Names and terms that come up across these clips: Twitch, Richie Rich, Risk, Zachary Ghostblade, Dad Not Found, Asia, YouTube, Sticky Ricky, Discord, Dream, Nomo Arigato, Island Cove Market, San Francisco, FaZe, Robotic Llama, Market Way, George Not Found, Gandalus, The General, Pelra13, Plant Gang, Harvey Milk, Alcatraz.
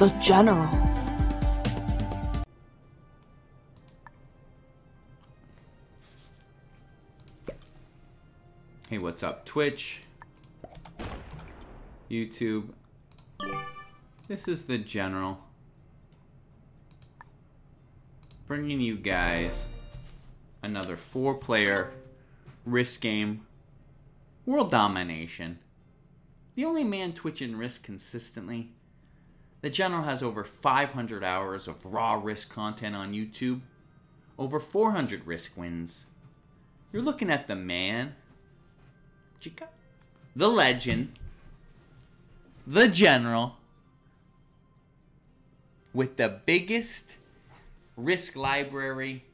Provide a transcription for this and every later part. the general. Hey, what's up, Twitch, YouTube? This is the general, bringing you guys another 4-player Risk game, world domination. The only man twitching Risk consistently. The general has over 500 hours of raw Risk content on YouTube, over 400 Risk wins. You're looking at the man. Chica, the legend, the general, with the biggest Risk library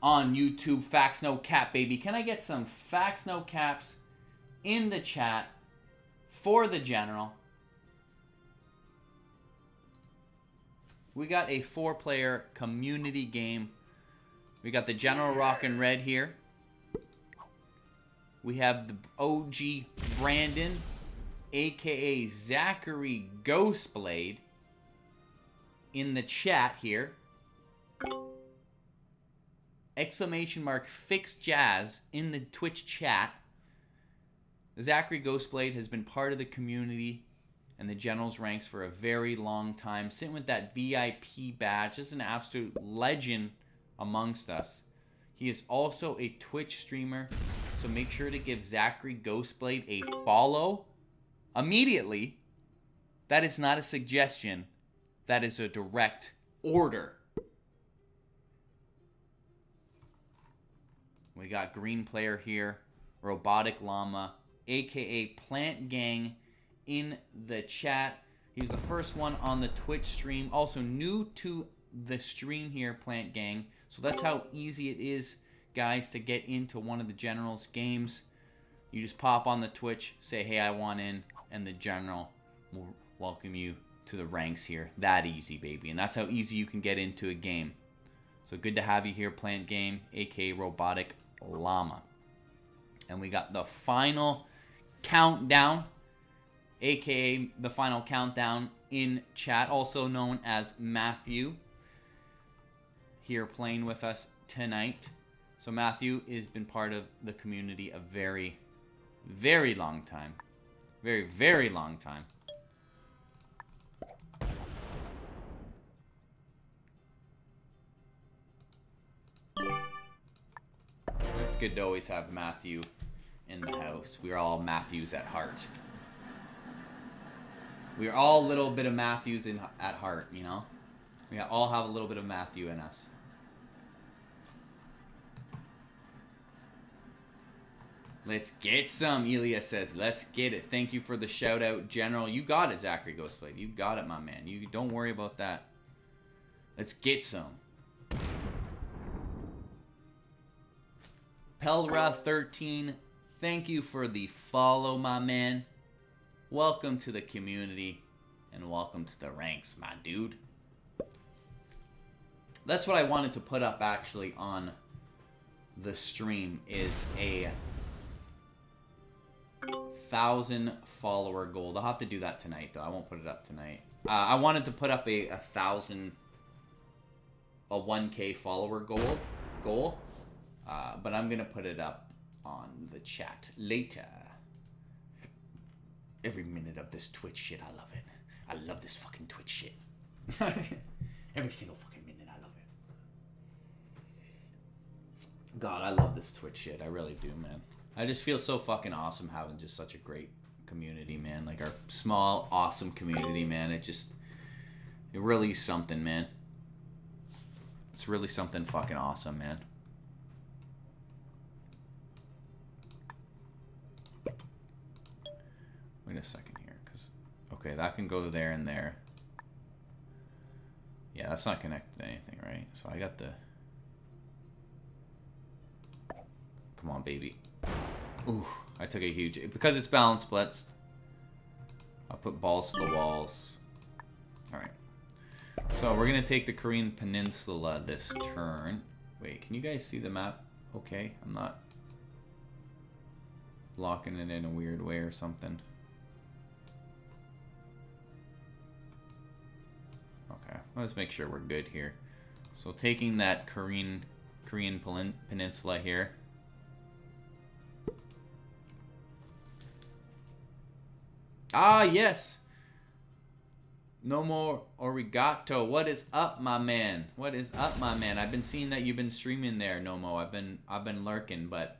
on YouTube. Facts, no cap, baby. Can I get some facts, no caps in the chat for the general? We got a 4-player community game. We got the general rockin' red here. We have the OG Brandon, a.k.a. Zachary Ghostblade, in the chat here. Exclamation mark fixed jazz in the Twitch chat. Zachary Ghostblade has been part of the community and the general's ranks for a very long time, sitting with that VIP badge. Just an absolute legend amongst us. He is also a Twitch streamer, so make sure to give Zachary Ghostblade a follow immediately. That is not a suggestion. That is a direct order. We got green player here, Robotic Llama, a.k.a. Plant Gang, in the chat. He's the first one on the Twitch stream. Also new to the stream here, Plant Gang. So that's how easy it is, guys, to get into one of the general's games. You just pop on the Twitch, say, hey, I want in, and the general will welcome you to the ranks here. That easy, baby. And that's how easy you can get into a game. So good to have you here, Plant Game, aka Robotic Llama. And we got the final countdown, aka the final countdown in chat, also known as Matthew, here playing with us tonight. So Matthew has been part of the community a very, very long time. Very, very long time. It's good to always have Matthew in the house. We're all Matthews at heart. We're all a little bit of Matthews at heart, you know? We all have a little bit of Matthew in us. Let's get some, Ilya says. Let's get it. Thank you for the shout out, general. You got it, Zachary Ghostblade. You got it, my man. You don't worry about that. Let's get some. Pelra13, thank you for the follow, my man. Welcome to the community and welcome to the ranks, my dude. That's what I wanted to put up actually on the stream, is a 1,000 follower goal. I'll have to do that tonight, though. I won't put it up tonight. I wanted to put up a 1,000, a 1K follower goal, but I'm gonna put it up on the chat later. Every minute of this Twitch shit, I love it. I love this fucking Twitch shit. Every single fucking minute, I love it. God, I love this Twitch shit. I really do, man. I just feel so fucking awesome having just such a great community, man. Like our small, awesome community, man. It really is something, man. It's really something fucking awesome, man. Wait a second here, because, okay, that can go there and there. Yeah, that's not connected to anything, right? So I got the... Come on, baby. Ooh, I took a huge... Because it's balance blitzed, I'll put balls to the walls. Alright. So, we're going to take the Korean Peninsula this turn. Wait, can you guys see the map? Okay, I'm not locking it in a weird way or something. Let's make sure we're good here. So taking that Korean peninsula here. Ah, yes! Nomo Arigato. What is up, my man? What is up, my man? I've been seeing that you've been streaming there, Nomo. I've been lurking, but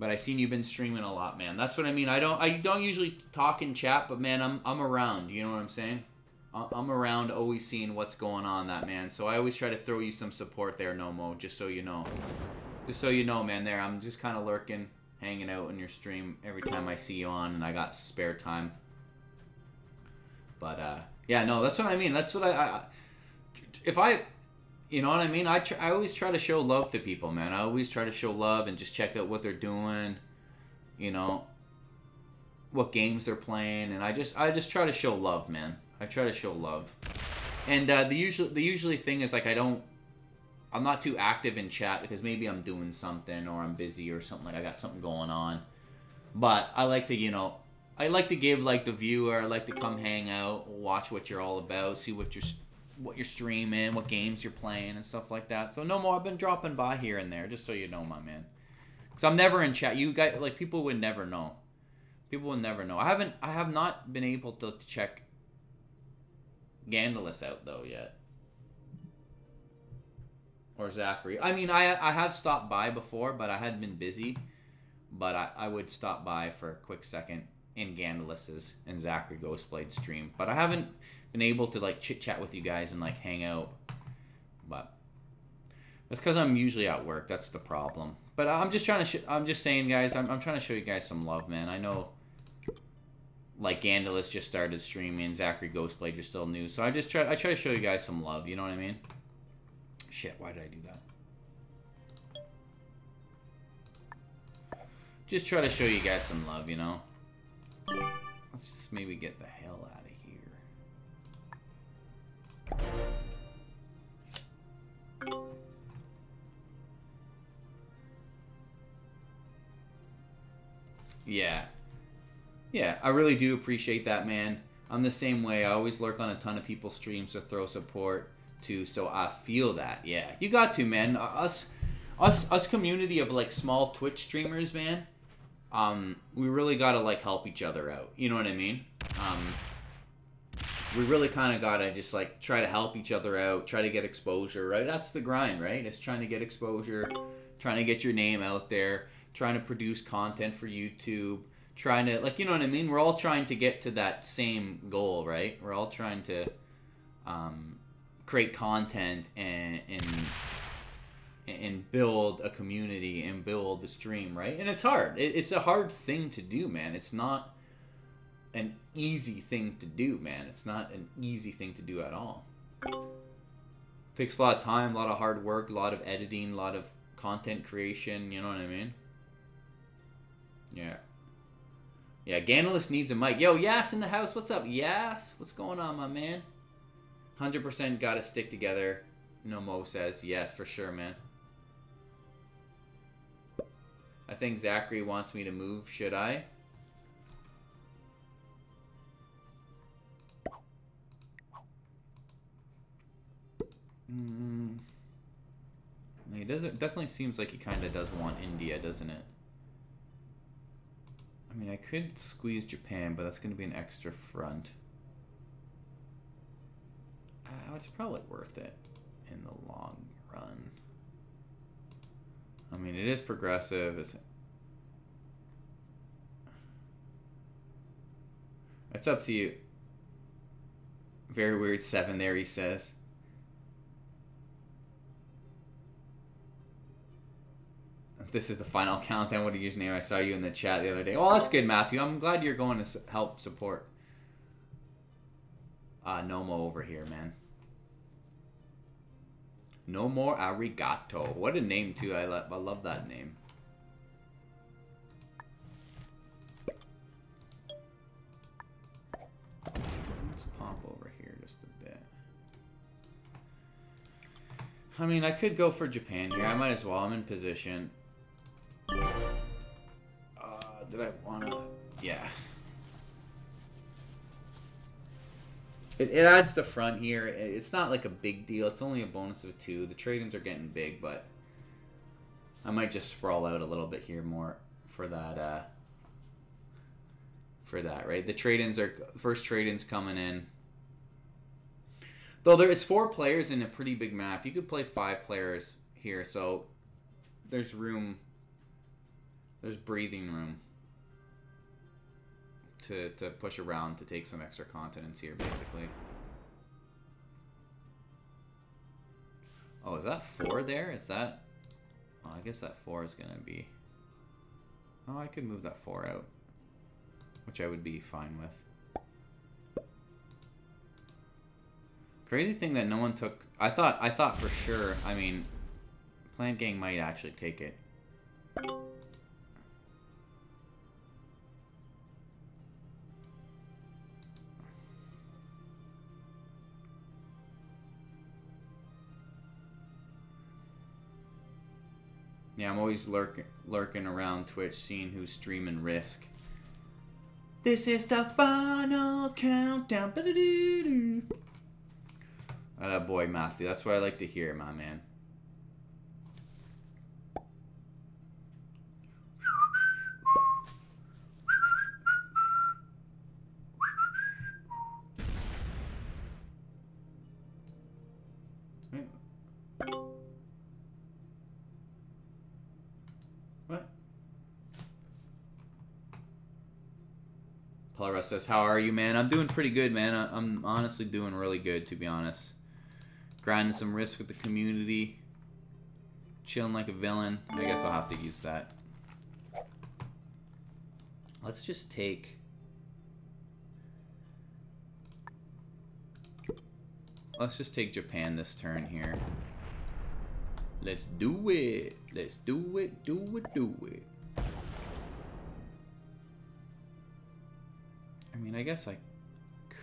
I seen you've been streaming a lot, man. That's what I mean. I don't usually talk in chat, but man, I'm around. You know what I'm saying? I'm around, always seeing what's going on, that man. So I always try to throw you some support there, Nomo. Just so you know. Just so you know, man. There, I'm just kind of lurking, hanging out in your stream every time I see you on, and I got spare time. But yeah, no, that's what I mean. That's what I, you know what I mean? I always try to show love to people, man. I always try to show love and just check out what they're doing, you know, what games they're playing, and I just try to show love, man. I try to show love, and the usually thing is like I'm not too active in chat because maybe I'm doing something or I'm busy or something, like I got something going on. But I like to, you know, I like to give like the viewer, I like to come hang out, watch what you're all about, see what you're streaming, what games you're playing and stuff like that. So no more, I've been dropping by here and there just so you know, my man. Cuz I'm never in chat. You guys, like, people would never know. People would never know. I have not been able to check Gandalus out though yet. Or Zachary. I mean, I have stopped by before, but I had been busy. But I would stop by for a quick second in Gandalus's and Zachary Ghostblade stream. But I haven't been able to, like, chit-chat with you guys and, like, hang out. But that's because I'm usually at work. That's the problem. But I'm just trying to... I'm just saying, guys, I'm trying to show you guys some love, man. I know, like, Gandalus just started streaming. Zachary Ghostblade, you're still new. So I try to show you guys some love. You know what I mean? Shit, why did I do that? Just try to show you guys some love, you know? Let's just maybe get the hell out of here. Yeah. Yeah, I really do appreciate that, man. I'm the same way. I always lurk on a ton of people's streams to throw support to, so I feel that. Yeah, you got to, man. Us community of, like, small Twitch streamers, man, we really gotta, like, help each other out, you know what I mean? We really kind of gotta just, like, try to help each other out, try to get exposure, right? That's the grind, right? It's trying to get exposure, trying to get your name out there, trying to produce content for YouTube, trying to, like, you know what I mean? We're all trying to get to that same goal, right? We're all trying to create content and build a community and build the stream, right? And it's hard. It's a hard thing to do, man. It's not an easy thing to do, man. It's not an easy thing to do at all. It takes a lot of time, a lot of hard work, a lot of editing, a lot of content creation, you know what I mean? Yeah. Yeah, Gandalus needs a mic. Yo, Yas in the house. What's up, Yas? What's going on, my man? 100% gotta stick together, Nomo says. Yes, for sure, man. I think Zachary wants me to move. Should I? He doesn't. Definitely seems like he kind of does want India, doesn't it? I mean, I could squeeze Japan, but that's gonna be an extra front. It's probably worth it in the long run. I mean, it is progressive. It's up to you. Very weird 7 there, he says. This is the final countdown. What a username. I saw you in the chat the other day. Oh, that's good, Matthew. I'm glad you're going to help support Nomo over here, man. Nomo Arigato. What a name, too. I love that name. Let's pop over here just a bit. I mean, I could go for Japan here. I might as well. I'm in position. Did I want to... Yeah. It adds the front here. It's not like a big deal. It's only a bonus of 2. The trade-ins are getting big, but I might just sprawl out a little bit here more for that, right? The trade-ins are... First trade-ins coming in. Though it's 4 players in a pretty big map. You could play 5 players here, so there's room. There's breathing room to push around to take some extra continents here, basically. Oh, is that 4 there? Is that... Oh, I guess that 4 is going to be... Oh, I could move that 4 out, which I would be fine with. Crazy thing that no one took... I thought for sure, I mean, Plant Gang might actually take it. Yeah, I'm always lurking around Twitch, seeing who's streaming Risk. This is the final countdown. Oh boy, Matthew, that's what I like to hear, my man. Says, how are you, man? I'm doing pretty good, man. I'm honestly doing really good, to be honest. Grinding some Risk with the community. Chilling like a villain. I guess I'll have to use that. Let's just take... Let's just take Japan this turn here. Let's do it. Let's do it, do it, do it. I mean, I guess I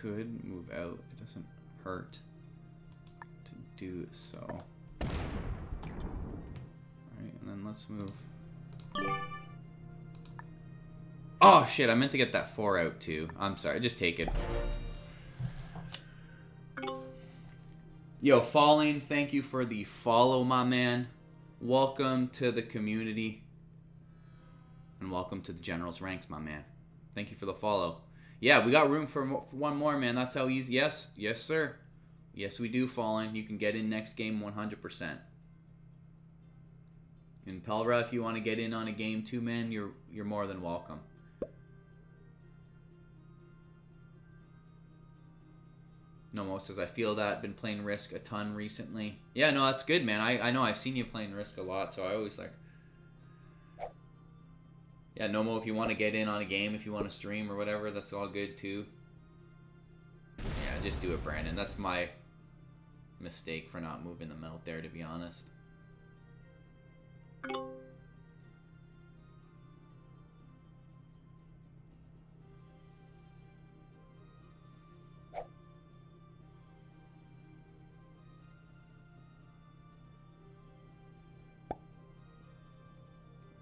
could move out. It doesn't hurt to do so. All right, and then let's move. Oh, shit. I meant to get that 4 out, too. I'm sorry. Just take it. Yo, Falling, thank you for the follow, my man. Welcome to the community. And welcome to the General's ranks, my man. Thank you for the follow. Yeah, we got room for one more, man. That's how easy. Yes, yes, sir. Yes, we do, Fallen. You can get in next game 100%. And Pelra, if you want to get in on a game too, man, you're more than welcome. Nomo says, I feel that. Been playing Risk a ton recently. Yeah, no, that's good, man. I know I've seen you playing Risk a lot, so I always like... Yeah, Nomo, if you want to get in on a game, if you want to stream or whatever, that's all good, too. Yeah, just do it, Brandon. That's my mistake for not moving the melt there, to be honest.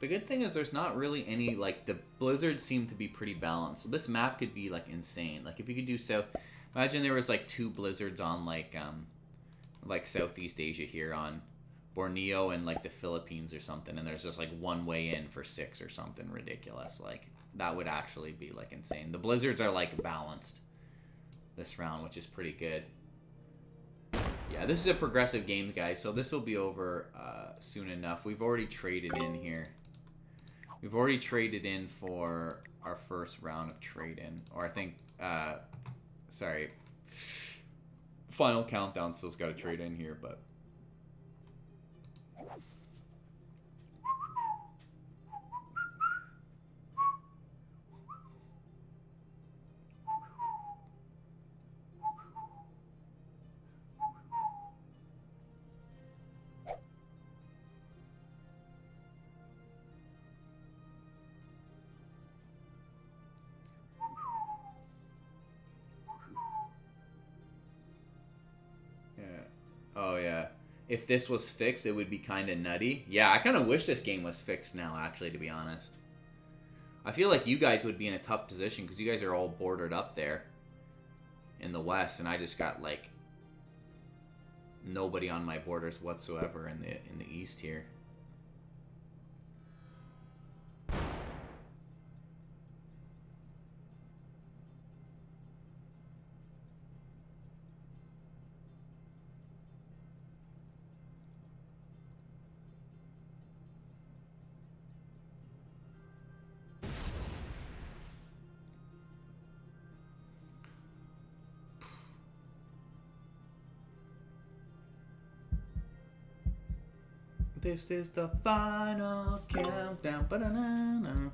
The good thing is there's not really any, like, the blizzards seem to be pretty balanced. So this map could be, like, insane. Like, if you could do south, imagine there was, like, 2 blizzards on, like Southeast Asia here on Borneo and, like, the Philippines or something. And there's just, like, 1 way in for 6 or something ridiculous. Like, that would actually be, like, insane. The blizzards are, like, balanced this round, which is pretty good. Yeah, this is a progressive game, guys. So this will be over soon enough. We've already traded in here. We've already traded in for our first round of trade-in. Or I think, sorry, Final Countdown still's got to trade in here, but. If this was fixed, it would be kind of nutty. Yeah, I kind of wish this game was fixed now, actually, to be honest. I feel like you guys would be in a tough position because you guys are all bordered up there. in the West, and I just got like nobody on my borders whatsoever in the East here. This is the final countdown. Ba-da-na-na.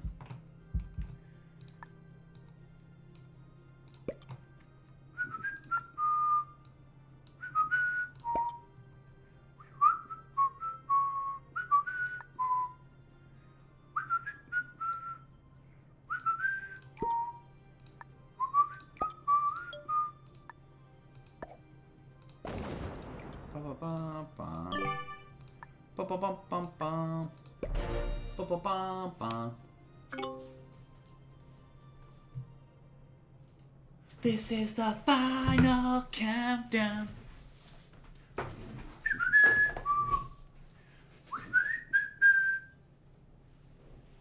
This is the final countdown.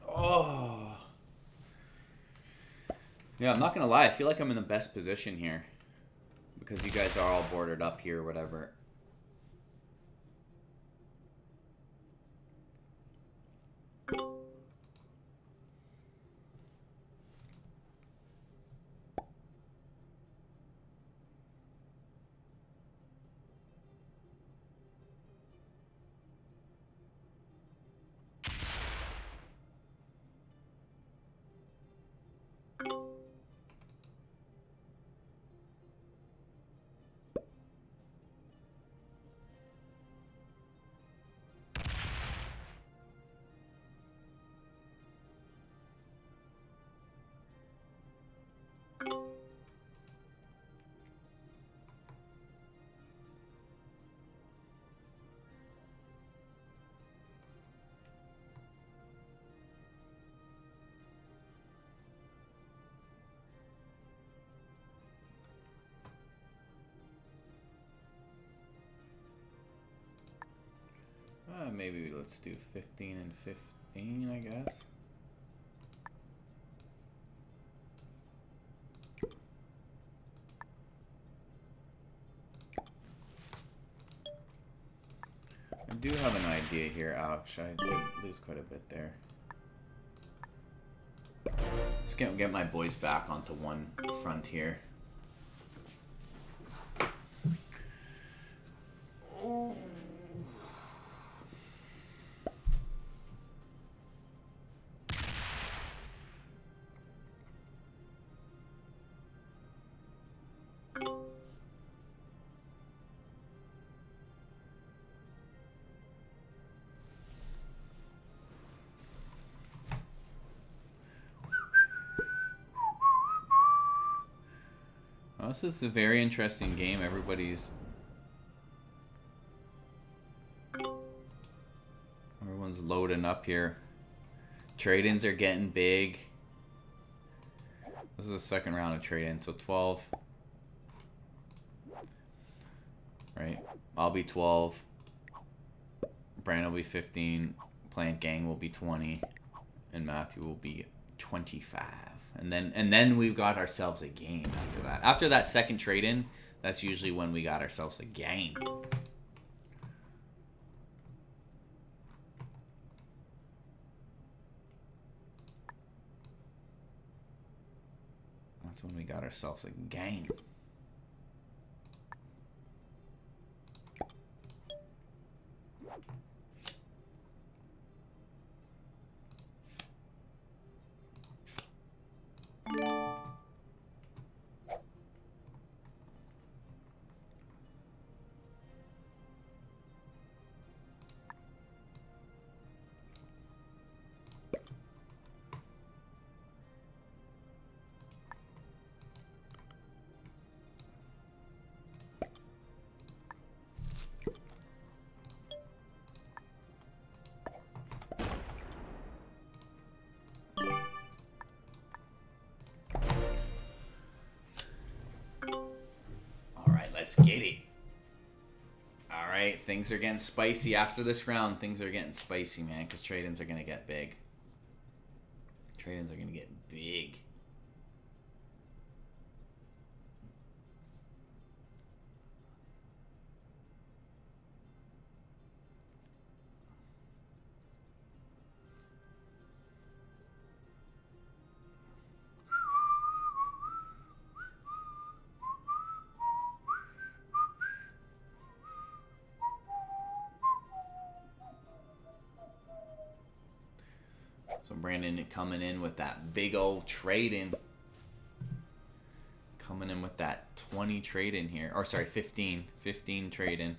Oh. Yeah, I'm not gonna lie. I feel like I'm in the best position here because you guys are all boarded up here or whatever. Maybe let's do 15 and 15, I guess. I do have an idea here, Alex. I did lose quite a bit there. Let's get my boys back onto one front here. This is a very interesting game. Everyone's loading up here. Trade-ins are getting big. This is the second round of trade-ins, so 12. All right, I'll be 12. Brandon will be 15. Plant Gang will be 20, and Matthew will be 25. And then we've got ourselves a game after that. After that second trade-in, that's usually when we got ourselves a game. That's when we got ourselves a game. Let's get it. All right, things are getting spicy. After this round, things are getting spicy, man, because trade-ins are going to get big. Trade-ins are going to get big. So Brandon coming in with that big old trade-in. Coming in with that 20 trade-in here. Or sorry, 15. 15 trade-in.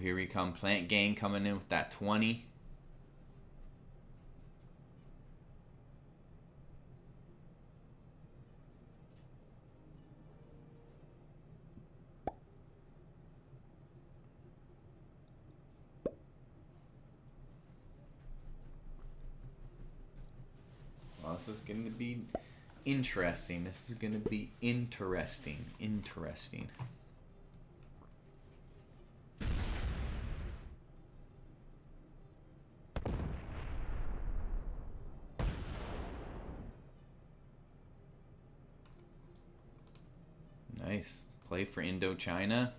Here we come. Plant Gang coming in with that 20. Well, this is going to be interesting. This is going to be interesting. Interesting. Nice. Play for Indochina.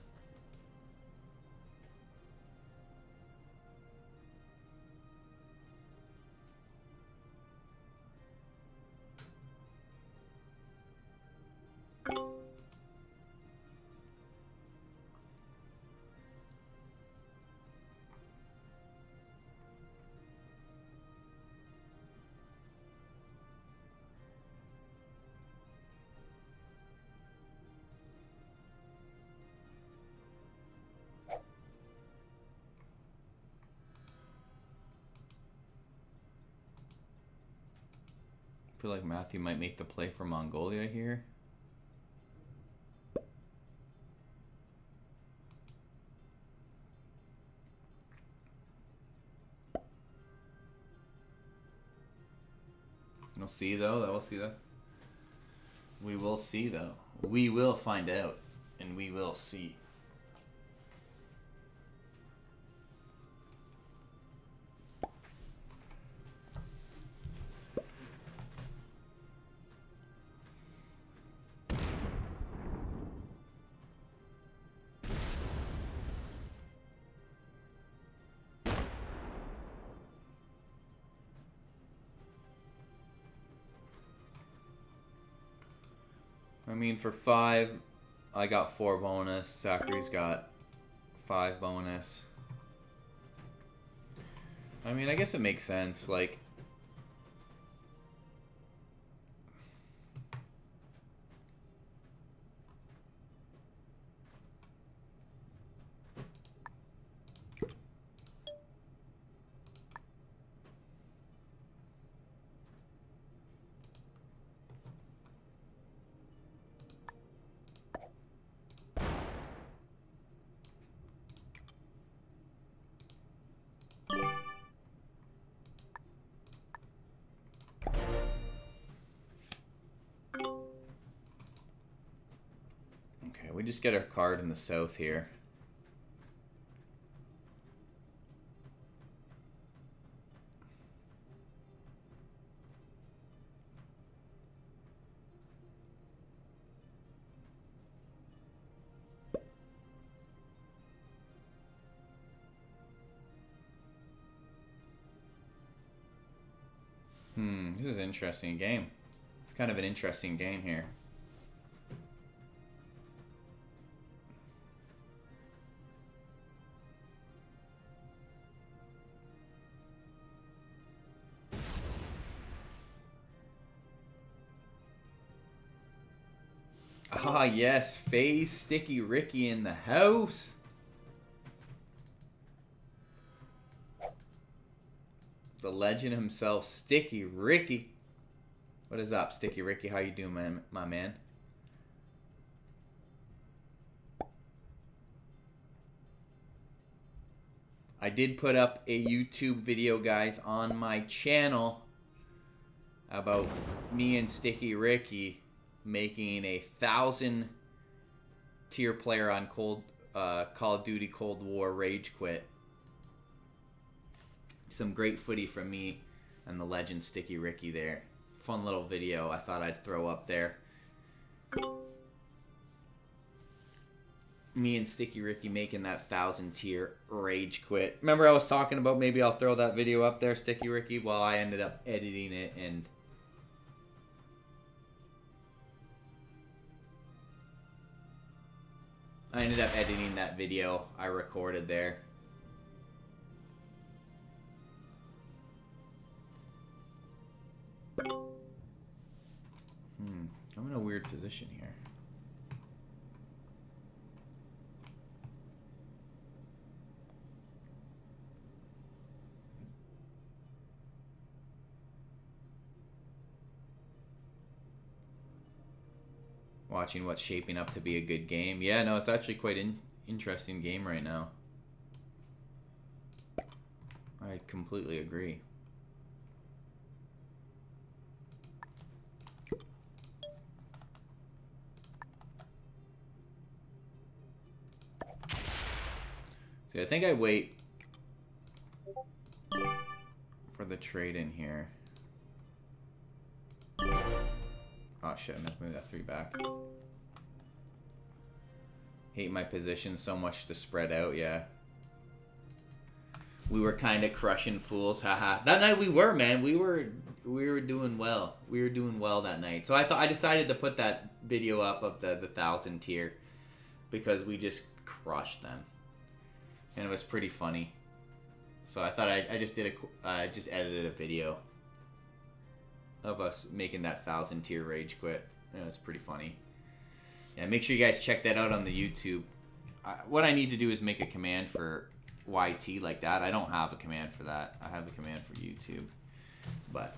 I feel like Matthew might make the play for Mongolia here. We'll see though. We'll see though. We will see though. We will find out, and we will see. I mean, for 5, I got 4 bonus. Zachary's got 5 bonus. I mean, I guess it makes sense. Like, we just get our card in the south here. This is an interesting game. It's kind of an interesting game here. Ah, yes, FaZe Sticky Ricky in the house. The legend himself, Sticky Ricky. What is up, Sticky Ricky? How you doing, my man? I did put up a YouTube video, guys, on my channel about me and Sticky Ricky making 1,000 tier player on Call of Duty Cold War Rage Quit. Some great footy from me and the legend Sticky Ricky there. Fun little video I thought I'd throw up there. Me and Sticky Ricky making that 1,000 tier rage quit. Remember I was talking about maybe I'll throw that video up there, Sticky Ricky? Well, I ended up editing it and... I ended up editing that video I recorded there. I'm in a weird position here. Watching what's shaping up to be a good game. Yeah, no, it's actually quite an interesting game right now. I completely agree. See, I think I wait for the trade in here. Oh shit, I meant to move that 3 back. Hate my position so much to spread out, yeah. We were kind of crushing fools, haha. That night we were, man. We were doing well. We were doing well that night. So I decided to put that video up of the 1,000 tier because we just crushed them. And it was pretty funny. So I thought I just did a just edited a video of us making that 1,000 tier rage quit. And it was pretty funny. Yeah, make sure you guys check that out on the YouTube. What I need to do is make a command for YT like that. I don't have a command for that. I have a command for YouTube. But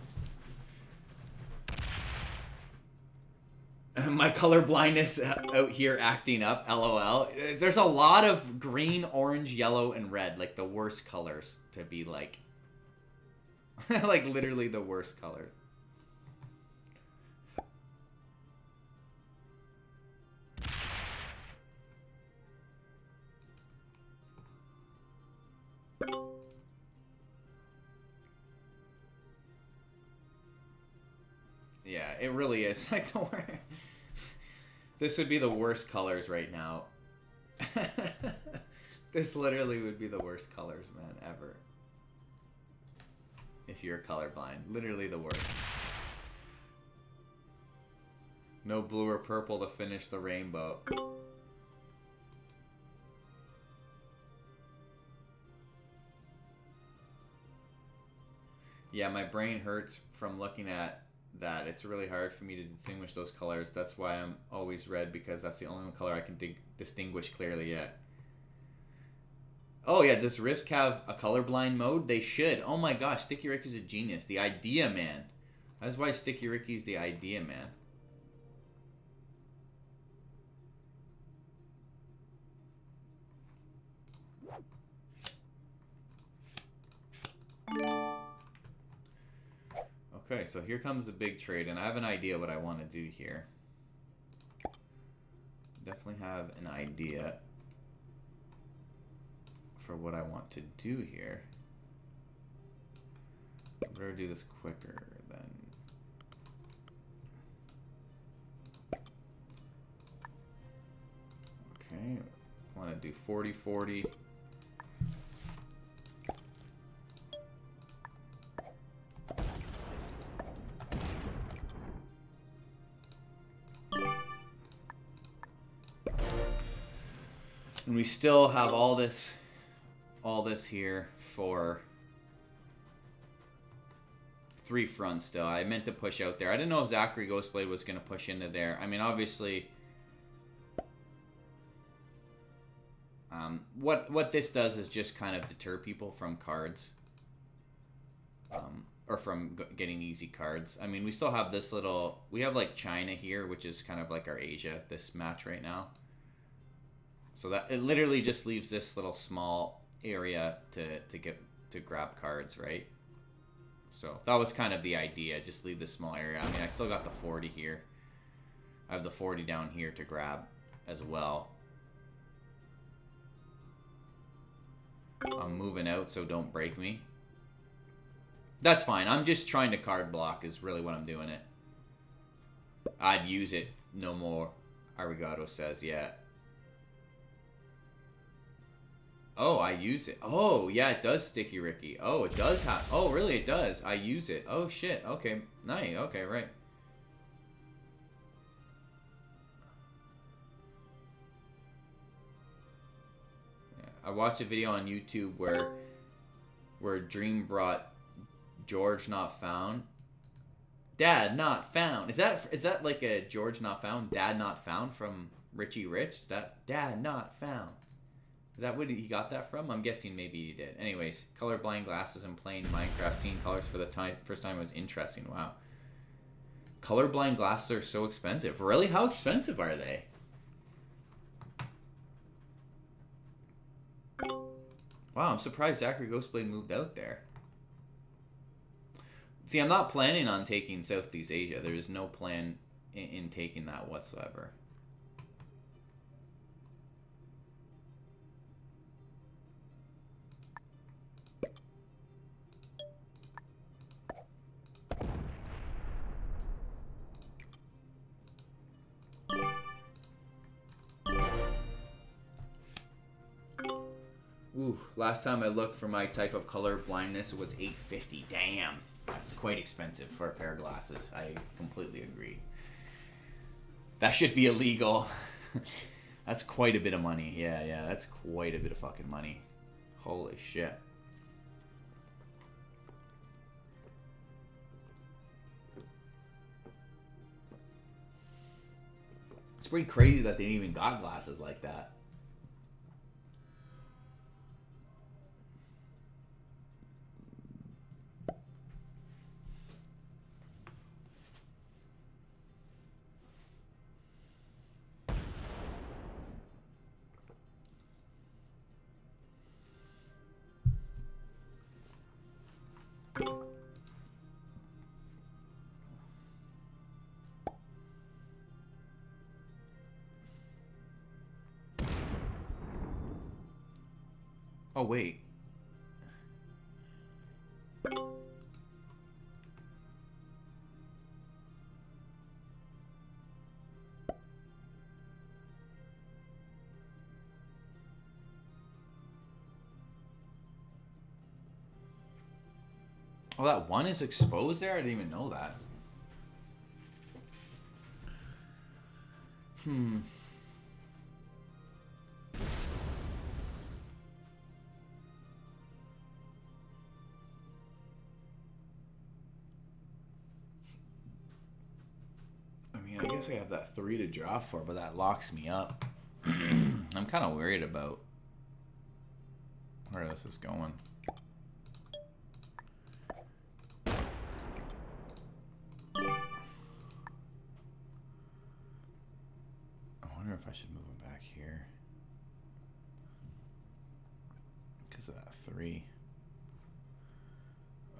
my color blindness out here acting up, lol. There's a lot of green, orange, yellow, and red, like the worst colors to be like, like literally the worst color. Yeah, it really is. Like the worst. This would be the worst colors right now. This literally would be the worst colors, man, ever. If you're colorblind, literally the worst. No blue or purple to finish the rainbow. Yeah, my brain hurts from looking at that. It's really hard for me to distinguish those colors. That's why I'm always red, because that's the only one color I can distinguish clearly yet. Oh yeah, does Risk have a colorblind mode? They should. Oh my gosh, Sticky Ricky's a genius. The idea man. That's why Sticky Ricky's the idea man. Okay, so here comes the big trade, and I have an idea what I want to do here. Definitely have an idea for what I want to do here. I better do this quicker than... Okay, I want to do 40-40. And we still have all this here for 3 fronts still. I meant to push out there. I didn't know if Zachary Ghostblade was going to push into there. I mean, obviously, What this does is just kind of deter people from cards, or from getting easy cards. I mean, we still have this little, we have like China here, which is kind of like our Asia, this match right now. So that, it literally just leaves this little small area to grab cards, right? So that was kind of the idea, just leave this small area. I mean, I still got the 40 here. I have the 40 down here to grab as well. I'm moving out, so don't break me. That's fine. I'm just trying to card block is really what I'm doing it. I'd use it. Nomo Arigato says, yeah. Oh, I use it. Oh, yeah, it does, Sticky Ricky. Oh, it does have... Oh, really, it does. I use it. Oh, shit. Okay. Nice. Okay, right. Yeah. I watched a video on YouTube where Dream brought George Not Found. Dad Not Found. Is that like a George Not Found? Dad Not Found from Richie Rich? Is that Dad Not Found? Is that what he got that from? I'm guessing maybe he did. Anyways, colorblind glasses and playing Minecraft, seeing colors for the first time was interesting. Wow. Colorblind glasses are so expensive. Really? How expensive are they? Wow, I'm surprised Zachary Ghostblade moved out there. See, I'm not planning on taking Southeast Asia. There is no plan in taking that whatsoever. Ooh, last time I looked for my type of color blindness, it was $8.50. Damn, that's quite expensive for a pair of glasses. I completely agree. That should be illegal. That's quite a bit of money. Yeah, yeah, that's quite a bit of fucking money. Holy shit. It's pretty crazy that they even got glasses like that. Oh, wait. Oh, that one is exposed there? I didn't even know that. Hmm. I have that 3 to draw for, but that locks me up. I'm kind of worried about where this is going. I wonder if I should move him back here because of that 3.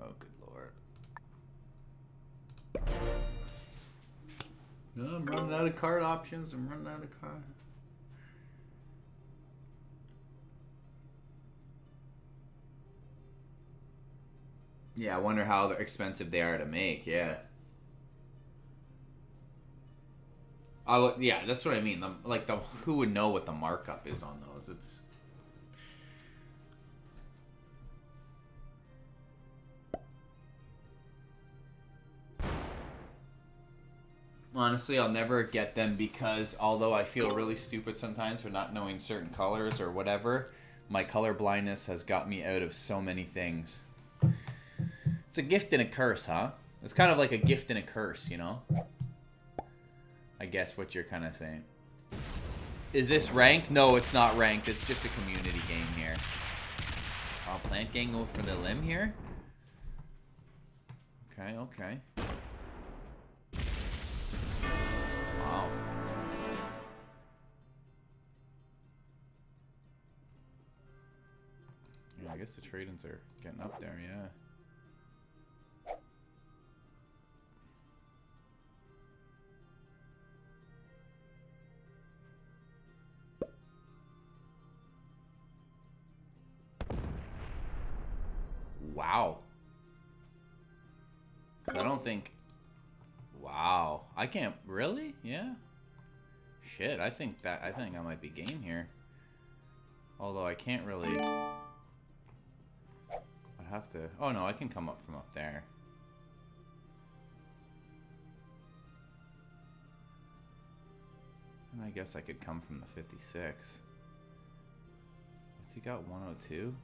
Oh, good lord. No, I'm running out of card options. I'm running out of card. Yeah, I wonder how expensive they are to make. Yeah. Yeah, that's what I mean. Who would know what the markup is on those? It's. Honestly, I'll never get them because although I feel really stupid sometimes for not knowing certain colors or whatever, my color blindness has got me out of so many things. It's a gift and a curse, huh? It's kind of like a gift and a curse, you know? I guess what you're kind of saying. Is this ranked? No, it's not ranked. It's just a community game here. Oh, Plant Gang go for the limb here? Okay, okay. Wow. Yeah, I guess the trade-ins are getting up there, yeah. Wow. I don't think... Wow. I can't... Really? Yeah? Shit, I think that... I think I might be game here. Although I can't really... I'd have to... Oh no, I can come up from up there. And I guess I could come from the 56. What's he got? 102?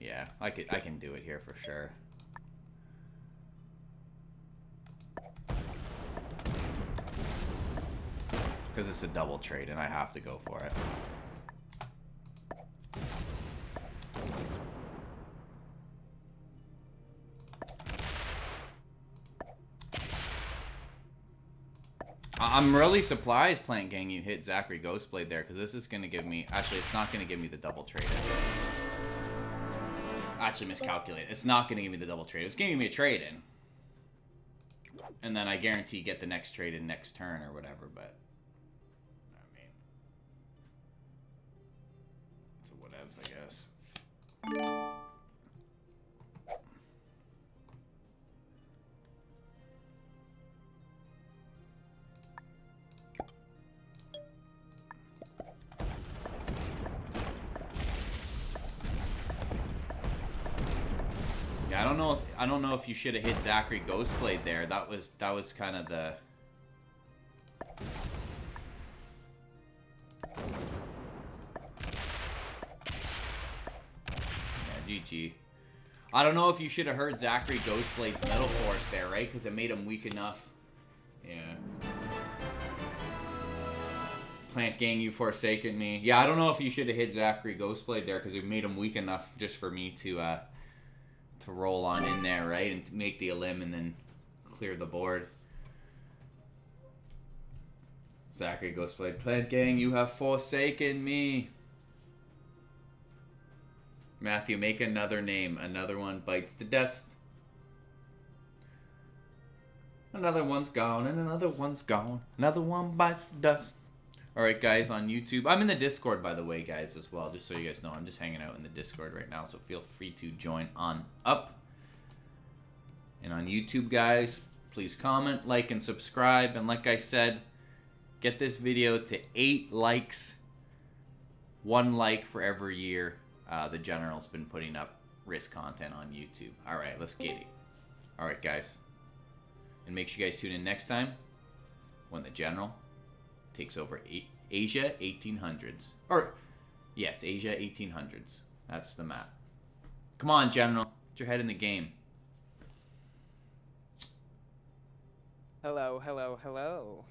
Yeah, I can do it here for sure. Because it's a double trade and I have to go for it. I'm really surprised, Plant Gang, you hit Zachary Ghostblade there, because this is going to give me... Actually, it's not going to give me the double trade. Actually miscalculated. It's not gonna give me the double trade. It's giving me a trade in. And then I guarantee get the next trade in next turn or whatever, but I mean it's a whatevs, I guess. I don't know if you should have hit Zachary Ghostblade there. That was kind of the... Yeah, GG. I don't know if you should have heard Zachary Ghostblade's Metal Force there, right? Because it made him weak enough. Yeah. Plant Gang, you forsaken me. Yeah, I don't know if you should have hit Zachary Ghostblade there because it made him weak enough just for me to roll on in there, right? And to make the elim and then clear the board. Zachary Ghostblade, Plant Gang, you have forsaken me. Matthew, make another name. Another one bites to death. Another one's gone and another one's gone. Another one bites to dust. Alright guys, on YouTube. I'm in the Discord, by the way, guys, as well. Just so you guys know, I'm just hanging out in the Discord right now, so feel free to join on up. And on YouTube, guys, please comment, like, and subscribe. And like I said, get this video to 8 likes. 1 like for every year the General's been putting up risk content on YouTube. Alright, let's get it. Alright, guys. And make sure you guys tune in next time when the General... takes over Asia 1800s. Or, yes, Asia 1800s. That's the map. Come on, General. Get your head in the game. Hello, hello, hello.